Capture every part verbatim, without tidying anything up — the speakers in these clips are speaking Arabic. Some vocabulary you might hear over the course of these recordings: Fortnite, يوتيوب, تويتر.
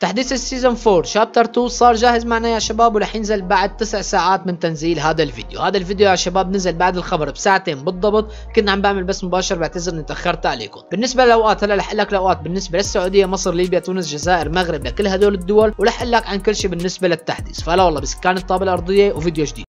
تحديث السيزون أربعة شابتر اثنين صار جاهز معنا يا شباب، ورح ينزل بعد تسع ساعات من تنزيل هذا الفيديو. هذا الفيديو يا شباب نزل بعد الخبر بساعتين بالضبط، كنا عم بعمل بس مباشر، بعتذر اني تاخرت عليكم. بالنسبه للاوقات هلا رح اقول لك الاوقات بالنسبه للسعوديه، مصر، ليبيا، تونس، الجزائر، المغرب، لكل هدول الدول، ورح اقول لك عن كل شيء بالنسبه للتحديث. فهلا والله بسكان الطابه الارضيه وفيديو جديد.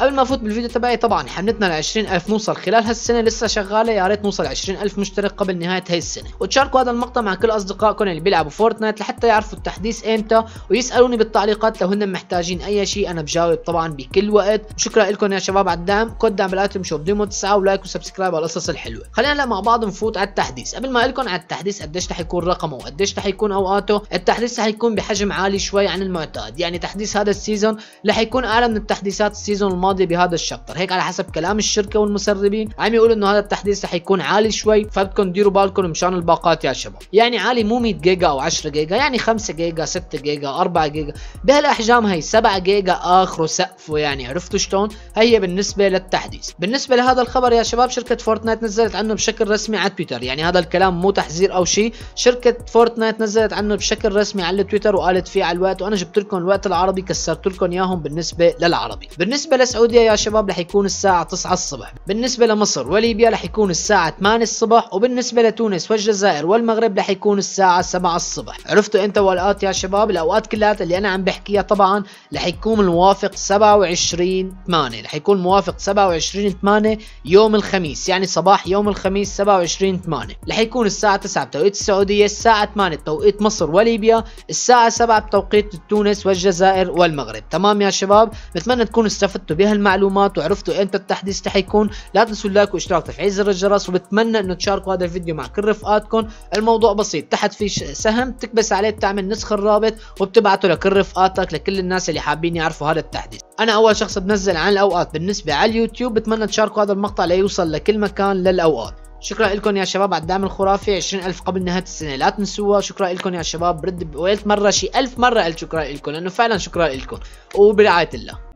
قبل ما افوت بالفيديو تبعي، طبعا حملتنا ل عشرين ألف نوصل خلال هالسنه لسه شغاله، يا ريت نوصل عشرين ألف مشترك قبل نهايه هاي السنه، وتشاركوا هذا المقطع مع كل اصدقائكم اللي بيلعبوا فورتنايت لحتى يعرفوا التحديث امتى، ويسالوني بالتعليقات لو هن محتاجين اي شيء، انا بجاوب طبعا بكل وقت. وشكرا لكم يا شباب على الدعم، كود دعم بالاتم شوب ديمو تسعة، ولايك وسبسكرايب على القصص الحلوه. خلينا هلا مع بعض نفوت على التحديث. قبل ما اقول لكم على التحديث قديش رح يكون رقمه وقديش رح يكون اوقاته، التحديث رح يكون بحجم عالي شوي عن المعتاد، يعني تحديث هذا السيزون رح يكون اعلى من التحديثات السيزون الماضي بهذا الشابتر، هيك على حسب كلام الشركه والمسربين عم يقولوا انه هذا التحديث رح يكون عالي شوي، فبدكم تديروا بالكم مشان الباقات يا شباب. يعني عالي مو مية جيجا او عشرة جيجا، يعني خمسة جيجا، ستة جيجا، أربعة جيجا، بهالاحجام هي سبعة جيجا اخره سقفه، يعني عرفتوا شلون؟ هي بالنسبه للتحديث. بالنسبه لهذا الخبر يا شباب، شركه فورتنايت نزلت عنه بشكل رسمي على تويتر، يعني هذا الكلام مو تحذير او شيء، شركه فورتنايت نزلت عنه بشكل رسمي على تويتر وقالت فيه على الوقت، وانا جبت لكم الوقت العربي كسرت لكم اياهم بالنسبه للعربي. بالنسبة لسعوديا يا شباب رح يكون الساعة تسعة الصبح، بالنسبة لمصر وليبيا رح يكون الساعة ثمانية الصبح، وبالنسبة لتونس والجزائر والمغرب رح يكون الساعة سبعة الصبح. عرفتوا انت والاوقات يا شباب؟ الاوقات كلها اللي انا عم بحكيها طبعا رح يكون موافق سبعة وعشرين ثمانية، رح يكون موافق سبعة وعشرين ثمانية يوم الخميس، يعني صباح يوم الخميس سبعة وعشرين ثمانية، رح يكون الساعة تسعة بتوقيت السعودية، الساعة ثمانية بتوقيت مصر وليبيا، الساعة سبعة بتوقيت تونس والجزائر والمغرب. تمام يا شباب؟ بتمنى تكونوا استفدتوا بهالمعلومات وعرفتوا امتى التحديث رح يكون. لا تنسوا اللايك واشتراك وتفعيل زر الجرس، وبتمنى انه تشاركوا هذا الفيديو مع كل رفقاتكم. الموضوع بسيط، تحت في سهم تكبس عليه، بتعمل نسخ الرابط وبتبعته لكل رفقاتك، لكل الناس اللي حابين يعرفوا هذا التحديث. انا اول شخص بنزل عن الاوقات بالنسبه على اليوتيوب، بتمنى تشاركوا هذا المقطع ليوصل لكل مكان للاوقات. شكرا لكم يا شباب على الدعم الخرافي، عشرين ألف قبل نهايه السنه لا تنسوها. شكرا لكم يا شباب، برد قلت مره شي ألف مره قلت شكرا لكم، لانه فعلا شكرا لكم، وبرعايه الله.